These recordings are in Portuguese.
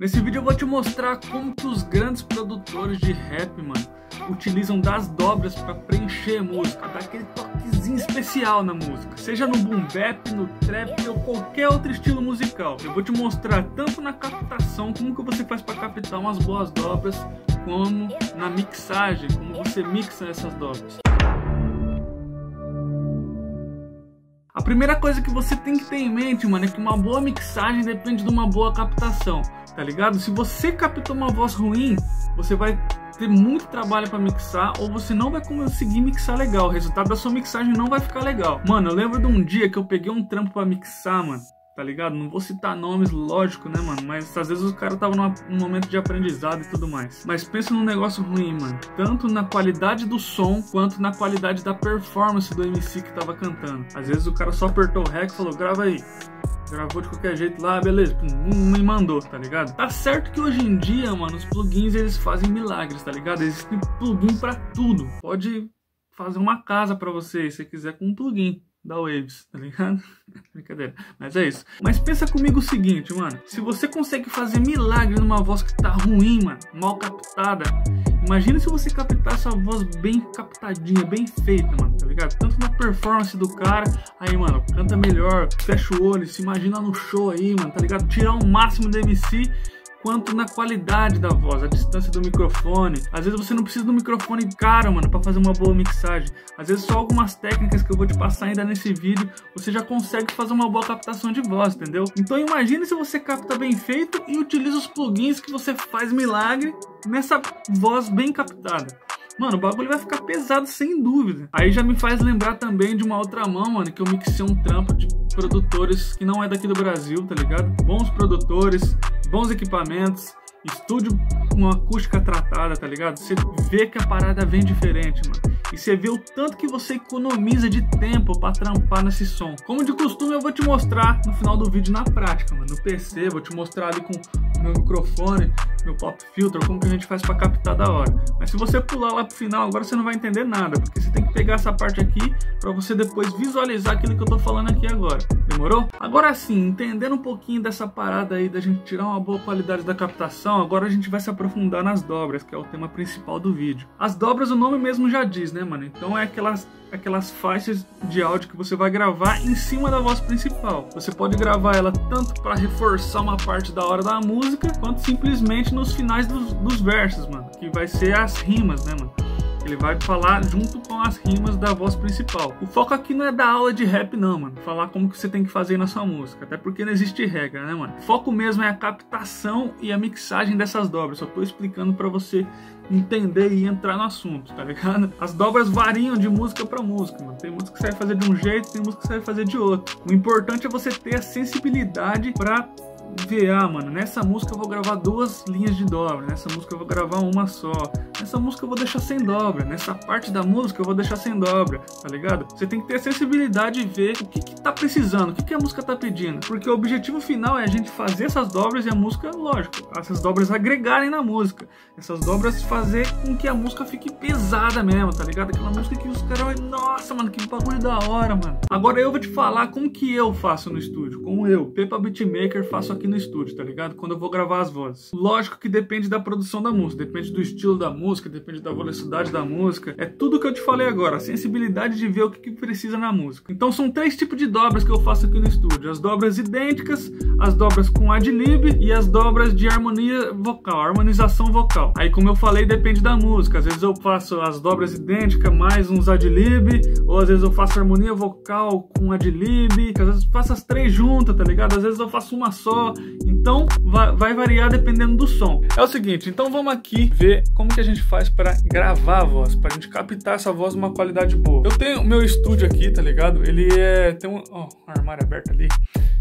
Nesse vídeo eu vou te mostrar como que os grandes produtores de rap, mano, utilizam das dobras para preencher a música, dar aquele toquezinho especial na música, seja no boom bap, no trap ou qualquer outro estilo musical. Eu vou te mostrar tanto na captação, como que você faz para captar umas boas dobras, como na mixagem, como você mixa essas dobras. A primeira coisa que você tem que ter em mente, mano, é que uma boa mixagem depende de uma boa captação, tá ligado? Se você captou uma voz ruim, você vai ter muito trabalho para mixar ou você não vai conseguir mixar legal, o resultado da sua mixagem não vai ficar legal. Mano, eu lembro de um dia que eu peguei um trampo para mixar, mano, tá ligado? Não vou citar nomes, lógico, né, mano? Mas às vezes o cara tava num momento de aprendizado e tudo mais. Mas pensa num negócio ruim, mano. Tanto na qualidade do som, quanto na qualidade da performance do MC que tava cantando. Às vezes o cara só apertou o rec e falou, grava aí. Gravou de qualquer jeito lá, beleza, me mandou, tá ligado? Tá certo que hoje em dia, mano, os plugins eles fazem milagres, tá ligado? Existem plugin pra tudo. Pode fazer uma casa pra você, se você quiser, com um plugin da Waves, tá ligado? Brincadeira, mas é isso. Mas pensa comigo o seguinte, mano, se você consegue fazer milagre numa voz que tá ruim, mano, mal captada, imagina se você captar essa voz bem captadinha, bem feita, mano, tá ligado? Tanto na performance do cara, aí, mano, canta melhor, fecha o olho, se imagina no show aí, mano, tá ligado? Tirar o máximo do MC, quanto na qualidade da voz, a distância do microfone. Às vezes você não precisa do microfone caro, mano, para fazer uma boa mixagem. Às vezes só algumas técnicas que eu vou te passar ainda nesse vídeo, você já consegue fazer uma boa captação de voz, entendeu? Então imagine se você capta bem feito e utiliza os plugins que você faz milagre nessa voz bem captada. Mano, o bagulho vai ficar pesado sem dúvida. Aí já me faz lembrar também de uma outra mão, mano, que eu mixei um trampo de produtores que não é daqui do Brasil, tá ligado? Bons produtores, bons equipamentos, estúdio com acústica tratada, tá ligado? Você vê que a parada vem diferente, mano. E você vê o tanto que você economiza de tempo pra trampar nesse som. Como de costume, eu vou te mostrar no final do vídeo na prática, mano. No PC, vou te mostrar ali com meu microfone, meu pop filter, como que a gente faz pra captar da hora. Mas se você pular lá pro final, agora você não vai entender nada, porque você tem que pegar essa parte aqui pra você depois visualizar aquilo que eu tô falando aqui agora. Demorou? Agora sim, entendendo um pouquinho dessa parada aí da gente tirar uma boa qualidade da captação, agora a gente vai se aprofundar nas dobras, que é o tema principal do vídeo. As dobras, o nome mesmo já diz, né? Mano? Então é aquelas faixas de áudio que você vai gravar em cima da voz principal. Você pode gravar ela tanto para reforçar uma parte da hora da música, quanto simplesmente nos finais dos versos, mano, que vai ser as rimas, né, mano? Ele vai falar junto com as rimas da voz principal. O foco aqui não é dar aula de rap não, mano. Falar como que você tem que fazer na sua música. Até porque não existe regra, né, mano? O foco mesmo é a captação e a mixagem dessas dobras. Só tô explicando pra você entender e entrar no assunto, tá ligado? As dobras variam de música pra música, mano. Tem música que você vai fazer de um jeito, tem música que você vai fazer de outro. O importante é você ter a sensibilidade pra ver, ah, mano, nessa música eu vou gravar duas linhas de dobra, nessa música eu vou gravar uma só, nessa música eu vou deixar sem dobra, nessa parte da música eu vou deixar sem dobra, tá ligado? Você tem que ter a sensibilidade e ver o que tá precisando, o que a música tá pedindo, porque o objetivo final é a gente fazer essas dobras e a música, lógico, essas dobras agregarem na música, essas dobras fazer com que a música fique pesada mesmo, tá ligado? Aquela música que os caras, nossa, mano, que bagulho da hora, mano. Agora eu vou te falar como que eu faço no estúdio, como eu, Pepa Beatmaker, faço aqui no estúdio, tá ligado? Quando eu vou gravar as vozes. Lógico que depende da produção da música, depende do estilo da música, depende da velocidade da música. É tudo que eu te falei agora, a sensibilidade de ver o que precisa na música. Então são três tipos de dobras que eu faço aqui no estúdio. As dobras idênticas, as dobras com ad-lib e as dobras de harmonia vocal, harmonização vocal. Aí como eu falei, depende da música. Às vezes eu faço as dobras idênticas mais uns ad-lib, ou às vezes eu faço harmonia vocal com ad-lib, às vezes eu faço as três juntas, tá ligado? Às vezes eu faço uma só. Então vai variar dependendo do som. É o seguinte, então vamos aqui ver como que a gente faz para gravar a voz, para a gente captar essa voz numa qualidade boa. Eu tenho o meu estúdio aqui, tá ligado? Ele é... tem um armário aberto ali.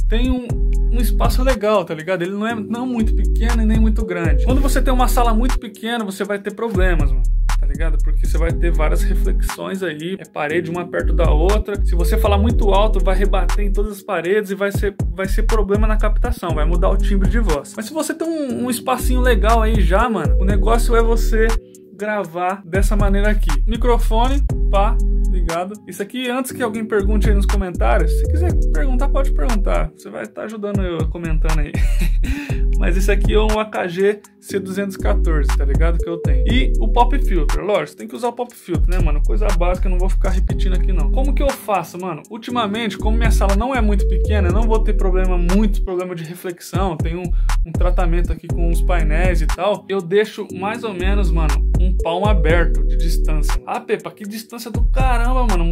Tem um espaço legal, tá ligado? Ele não é não muito pequeno e nem muito grande. Quando você tem uma sala muito pequena, você vai ter problemas, mano. Tá ligado? Porque você vai ter várias reflexões aí, é parede uma perto da outra. Se você falar muito alto, vai rebater em todas as paredes e vai ser problema na captação, vai mudar o timbre de voz. Mas se você tem um espacinho legal aí já, mano, o negócio é você gravar dessa maneira aqui. Microfone, pá, ligado? Isso aqui, antes que alguém pergunte aí nos comentários, se quiser perguntar, pode perguntar. Você vai estar ajudando eu comentando aí. mas esse aqui é um AKG C214, tá ligado? Que eu tenho. E o pop filter, lógico, tem que usar o pop filter, né, mano? Coisa básica, não vou ficar repetindo aqui não. Como que eu faço, mano? Ultimamente, como minha sala não é muito pequena, eu não vou ter problema, muito problema de reflexão. Tem um tratamento aqui com os painéis e tal. Eu deixo mais ou menos, mano, um palmo aberto de distância. Ah, Pepa, que distância do caramba, mano.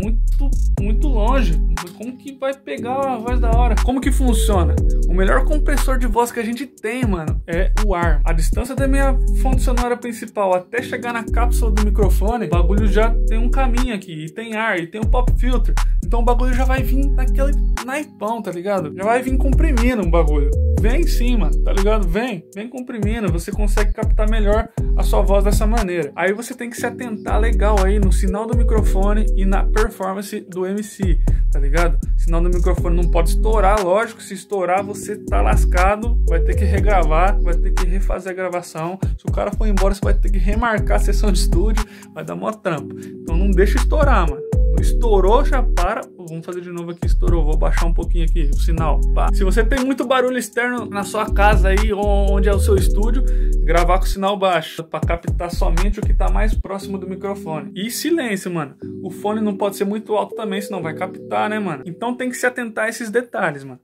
Muito longe. Como que vai pegar a voz da hora? Como que funciona? O melhor compressor de voz que a gente tem, mano, é o ar. A distância da minha fonte sonora principal até chegar na cápsula do microfone, o bagulho já tem um caminho aqui. E tem ar, e tem um pop filter. Então o bagulho já vai vir naquele naipão, tá ligado? Já vai vir comprimindo o bagulho. Vem sim, mano, tá ligado? Vem comprimindo. Você consegue captar melhor a sua voz dessa maneira. Aí você tem que se atentar legal aí no sinal do microfone e na performance do MC, tá ligado? Sinal do microfone não pode estourar, lógico. Se estourar, você tá lascado. Vai ter que regravar, vai ter que refazer a gravação. Se o cara for embora, você vai ter que remarcar a sessão de estúdio. Vai dar mó trampo. Então não deixa estourar, mano. Estourou, já para. Vamos fazer de novo aqui, estourou. Vou baixar um pouquinho aqui o sinal. Pá. Se você tem muito barulho externo na sua casa aí, onde é o seu estúdio, gravar com o sinal baixo, para captar somente o que tá mais próximo do microfone. E silêncio, mano. O fone não pode ser muito alto também, senão vai captar, né, mano? Então tem que se atentar a esses detalhes, mano.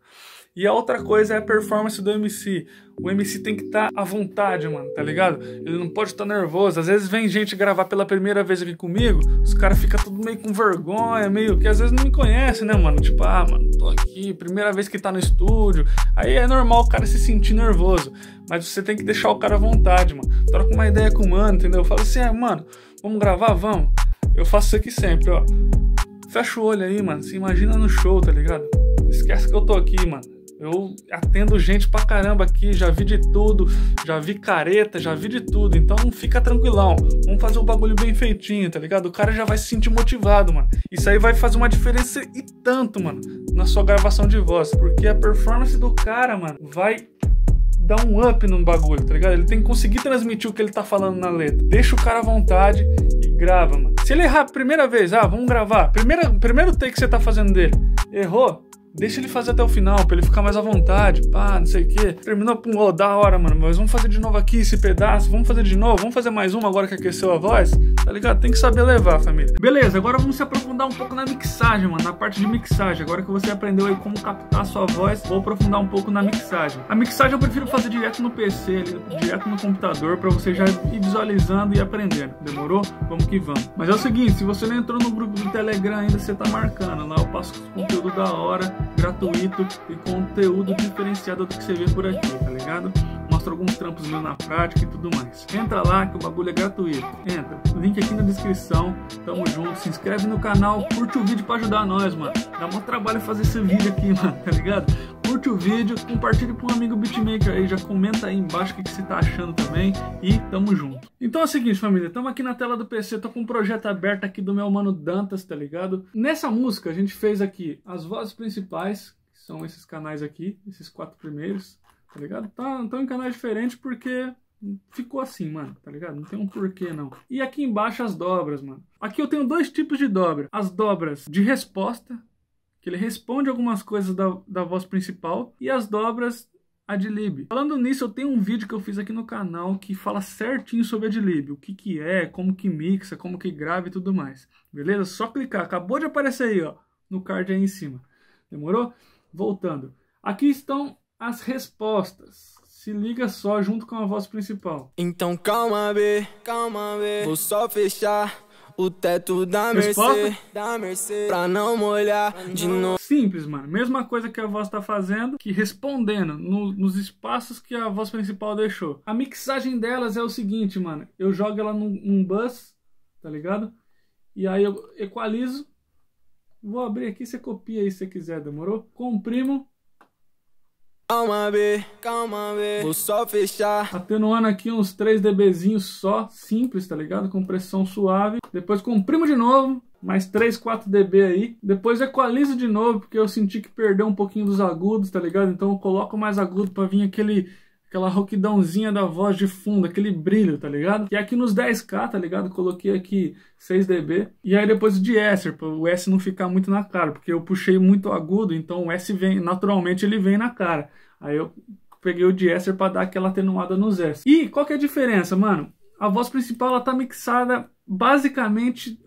E a outra coisa é a performance do MC. O MC tem que estar à vontade, mano, tá ligado? Ele não pode estar nervoso. Às vezes vem gente gravar pela primeira vez aqui comigo, os caras ficam tudo meio com vergonha, meio que às vezes não me conhece, né, mano? Tipo, ah, mano, tô aqui, primeira vez que tá no estúdio. Aí é normal o cara se sentir nervoso, mas você tem que deixar o cara à vontade, mano. Troca uma ideia com o mano, entendeu? Eu falo assim, ah, mano, vamos gravar? Vamos. Eu faço isso aqui sempre, ó. Fecha o olho aí, mano, se imagina no show, tá ligado? Esquece que eu tô aqui, mano. Eu atendo gente pra caramba aqui, já vi de tudo, já vi careta, já vi de tudo. Então fica tranquilão, vamos fazer um bagulho bem feitinho, tá ligado? O cara já vai se sentir motivado, mano. Isso aí vai fazer uma diferença e tanto, mano, na sua gravação de voz. Porque a performance do cara, mano, vai dar um up no bagulho, tá ligado? Ele tem que conseguir transmitir o que ele tá falando na letra. Deixa o cara à vontade e grava, mano. Se ele errar a primeira vez, ah, vamos gravar. Primeiro take que você tá fazendo dele, errou? Deixa ele fazer até o final, pra ele ficar mais à vontade. Pá, não sei o que. Terminou, pum, oh, da hora, mano. Mas vamos fazer de novo aqui esse pedaço. Vamos fazer de novo. Vamos fazer mais uma agora que aqueceu a voz. Tá ligado? Tem que saber levar, família. Beleza, agora vamos se aprofundar um pouco na mixagem, mano. Na parte de mixagem. Agora que você aprendeu aí como captar a sua voz, vou aprofundar um pouco na mixagem. A mixagem eu prefiro fazer direto no PC, ali, direto no computador, pra você já ir visualizando e aprendendo. Demorou? Vamos que vamos. Mas é o seguinte, se você não entrou no grupo do Telegram ainda, você tá marcando. Lá eu passo conteúdo da hora, gratuito e conteúdo diferenciado do que você vê por aqui, tá ligado? Mostro alguns trampos meus na prática e tudo mais. Entra lá que o bagulho é gratuito. Entra, link aqui na descrição. Tamo junto, se inscreve no canal, curte o vídeo pra ajudar nós, mano. Dá mó trabalho fazer esse vídeo aqui, mano, tá ligado? Curte o vídeo, compartilhe com um amigo beatmaker aí, já comenta aí embaixo o que você tá achando também e tamo junto. Então é o seguinte, família, tamo aqui na tela do PC, tô com um projeto aberto aqui do meu mano Dantas, tá ligado? Nessa música a gente fez aqui as vozes principais, que são esses canais aqui, esses quatro primeiros, tá ligado? Tão em canais diferentes porque ficou assim, mano, tá ligado? Não tem um porquê, não. E aqui embaixo as dobras, mano. Aqui eu tenho dois tipos de dobra. As dobras de resposta, que ele responde algumas coisas da voz principal, e as dobras ad-lib. Falando nisso, eu tenho um vídeo que eu fiz aqui no canal que fala certinho sobre ad-lib, o que é, como que mixa, como que grava e tudo mais. Beleza? Só clicar. Acabou de aparecer aí, ó, no card aí em cima. Demorou? Voltando. Aqui estão as respostas. Se liga só, junto com a voz principal. Então calma B, vou só fechar o teto da Mercê, pra não molhar de novo. Simples, mano. Mesma coisa que a voz tá fazendo, que respondendo nos espaços que a voz principal deixou. A mixagem delas é o seguinte, mano. Eu jogo ela num bus, tá ligado? E aí eu equalizo. Vou abrir aqui, você copia aí se você quiser, demorou? Comprimo. Calma B, vou só fechar. Atenuando aqui uns 3 dBzinhos só, simples, tá ligado? Compressão suave. Depois comprimo de novo, mais 3, 4 dB aí. Depois equalizo de novo, porque eu senti que perdeu um pouquinho dos agudos, tá ligado? Então eu coloco mais agudo pra vir aquela rouquidãozinha da voz de fundo, aquele brilho, tá ligado? E aqui nos 10K, tá ligado? Coloquei aqui 6 dB. E aí depois o de Esser, pra o S não ficar muito na cara, porque eu puxei muito agudo, então o S vem, naturalmente ele vem na cara. Aí eu peguei o diéster para dar aquela atenuada nos S. E qual que é a diferença, mano? A voz principal ela tá mixada basicamente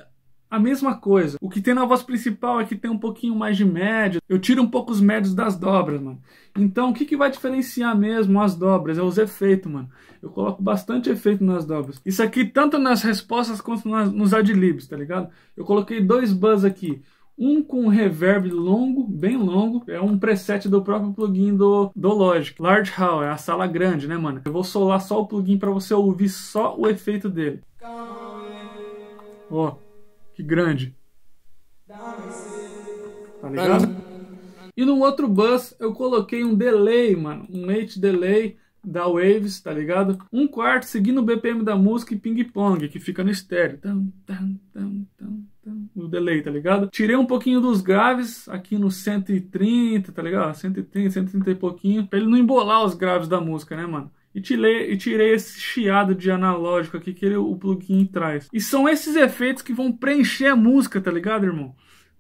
a mesma coisa. O que tem na voz principal é que tem um pouquinho mais de médio. Eu tiro um pouco os médios das dobras, mano. Então o que, que vai diferenciar mesmo as dobras? É os efeitos, mano. Eu coloco bastante efeito nas dobras. Isso aqui tanto nas respostas quanto nos adlibs, tá ligado? Eu coloquei dois buzz aqui. Um com reverb longo, bem longo. É um preset do próprio plugin do Logic. Large Hall, é a sala grande, né, mano? Eu vou solar só o plugin pra você ouvir só o efeito dele. Ó, que grande. Tá ligado? E no outro bus eu coloquei um delay, mano. Um late delay da Waves, tá ligado? Um quarto seguindo o BPM da música e ping-pong, que fica no estéreo. O delay, tá ligado? Tirei um pouquinho dos graves aqui no 130, tá ligado? 130, 130 e pouquinho, pra ele não embolar os graves da música, né, mano? E tirei esse chiado de analógico aqui que o plugin traz. E são esses efeitos que vão preencher a música, tá ligado, irmão?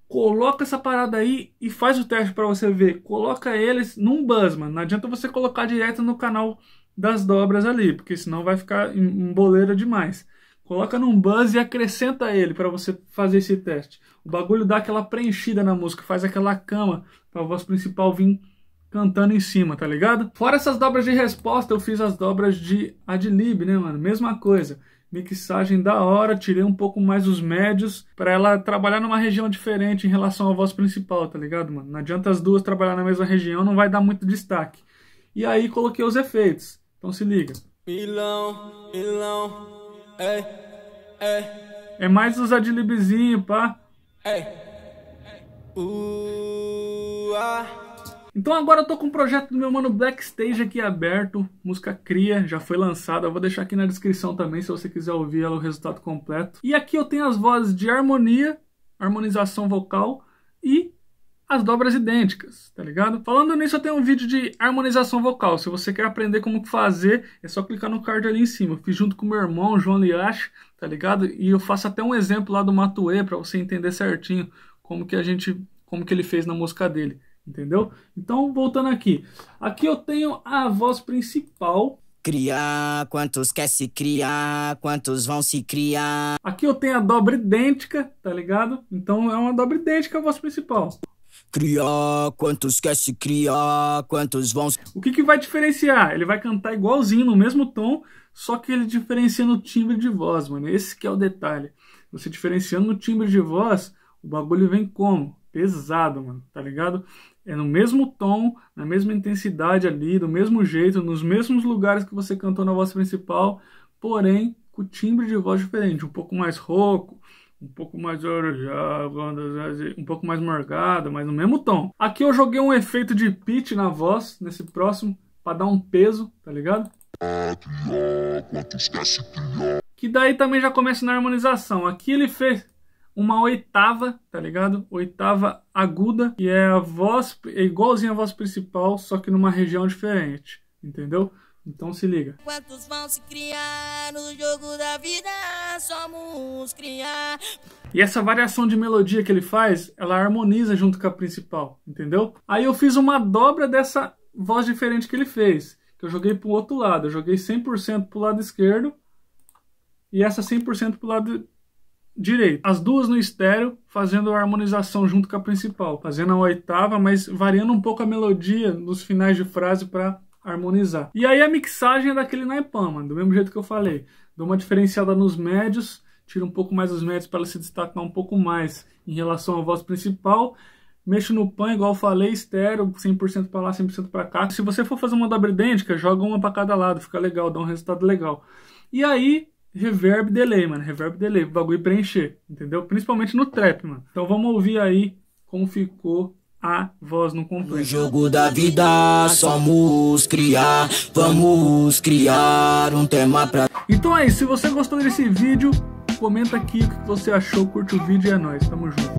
Coloca essa parada aí e faz o teste pra você ver. Coloca eles num buzz, mano. Não adianta você colocar direto no canal das dobras ali, porque senão vai ficar emboleira demais. Coloca num buzz e acrescenta ele pra você fazer esse teste. O bagulho dá aquela preenchida na música, faz aquela cama pra voz principal vir cantando em cima, tá ligado? Fora essas dobras de resposta, eu fiz as dobras de adlib, né, mano? Mesma coisa. Mixagem da hora, tirei um pouco mais os médios pra ela trabalhar numa região diferente em relação à voz principal, tá ligado, mano? Não adianta as duas trabalhar na mesma região, não vai dar muito destaque. E aí coloquei os efeitos. Então se liga. Milão, milão, ei, ei. É mais os adlibzinho, pá. Ei, ei. Então agora eu tô com um projeto do meu mano Blackstage aqui aberto, música cria, já foi lançada, eu vou deixar aqui na descrição também se você quiser ouvir ela, o resultado completo. E aqui eu tenho as vozes de harmonia, harmonização vocal e as dobras idênticas, tá ligado? Falando nisso, eu tenho um vídeo de harmonização vocal, se você quer aprender como fazer, é só clicar no card ali em cima. Eu fiz junto com meu irmão, João Liache, tá ligado? E eu faço até um exemplo lá do Matuê pra você entender certinho como que ele fez na música dele. Entendeu? Então, voltando aqui. Aqui eu tenho a voz principal. Criar, quantos quer se criar, quantos vão se criar. Aqui eu tenho a dobra idêntica, tá ligado? Então é uma dobra idêntica a voz principal. Criar, quantos quer se criar, quantos vão se... O que que vai diferenciar? Ele vai cantar igualzinho, no mesmo tom, só que ele diferencia no timbre de voz, mano. Esse que é o detalhe. Você diferenciando no timbre de voz, o bagulho vem como? Pesado, mano, tá ligado? É no mesmo tom, na mesma intensidade ali, do mesmo jeito, nos mesmos lugares que você cantou na voz principal, porém, com timbre de voz diferente, um pouco mais rouco, um pouco mais... um pouco mais morgado, mas no mesmo tom. Aqui eu joguei um efeito de pitch na voz, nesse próximo, pra dar um peso, tá ligado? Que daí também já começa na harmonização. Aqui ele fez... uma oitava, tá ligado? Oitava aguda, que é a voz, é igualzinha à voz principal, só que numa região diferente, entendeu? Então se liga. Quantos vão se criar no jogo da vida, somos criar. E essa variação de melodia que ele faz, ela harmoniza junto com a principal, entendeu? Aí eu fiz uma dobra dessa voz diferente que ele fez, que eu joguei pro outro lado, eu joguei 100% pro lado esquerdo e essa 100% pro lado direito. As duas no estéreo, fazendo a harmonização junto com a principal, fazendo a oitava, mas variando um pouco a melodia nos finais de frase para harmonizar. E aí a mixagem é daquele naipão, mano, do mesmo jeito que eu falei. Dou uma diferenciada nos médios, tiro um pouco mais os médios para ela se destacar um pouco mais em relação à voz principal. Mexo no pan, igual eu falei, estéreo, 100% para lá, 100% para cá. Se você for fazer uma dobra idêntica, joga uma para cada lado, fica legal, dá um resultado legal. E aí... reverb delay, mano, reverb delay, bagulho preencher, entendeu? Principalmente no trap, mano. Então vamos ouvir aí como ficou a voz no completo. No jogo da vida, vamos criar um tema pra... Então é isso, se você gostou desse vídeo, comenta aqui o que você achou, curte o vídeo e é nóis, tamo junto.